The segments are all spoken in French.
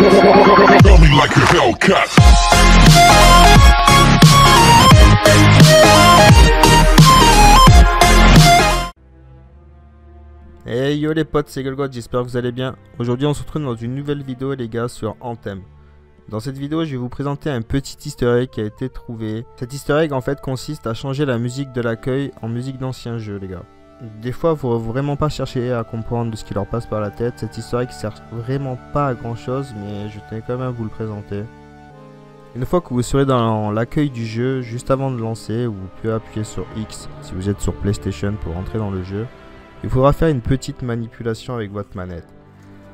Dummy like a Hellcat. Hey yo les potes, c'est GolGot, j'espère que vous allez bien. Aujourd'hui on se retrouve dans une nouvelle vidéo les gars sur Anthem. Dans cette vidéo je vais vous présenter un petit easter egg qui a été trouvé. Cet easter egg en fait consiste à changer la musique de l'accueil en musique d'anciens jeux les gars. Des fois, il faut vraiment pas chercher à comprendre ce qui leur passe par la tête. Cette histoire qui sert vraiment pas à grand chose, mais je tenais quand même à vous le présenter. Une fois que vous serez dans l'accueil du jeu, juste avant de lancer, vous pouvez appuyer sur X si vous êtes sur PlayStation pour entrer dans le jeu. Il faudra faire une petite manipulation avec votre manette.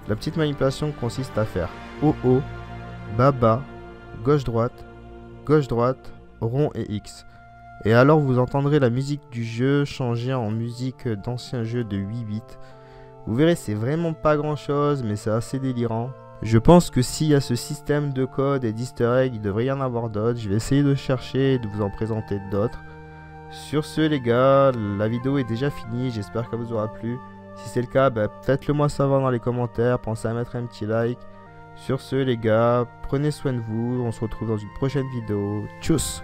La petite manipulation consiste à faire haut, bas, gauche-droite, rond et X. Et alors vous entendrez la musique du jeu changer en musique d'anciens jeux de 8 bits. Vous verrez, c'est vraiment pas grand chose, mais c'est assez délirant. Je pense que s'il y a ce système de code et d'easter egg, il devrait y en avoir d'autres. Je vais essayer de chercher et de vous en présenter d'autres. Sur ce les gars, la vidéo est déjà finie, j'espère qu'elle vous aura plu. Si c'est le cas, faites-le moi savoir dans les commentaires, pensez à mettre un petit like. Sur ce les gars, prenez soin de vous, on se retrouve dans une prochaine vidéo. Tchuss!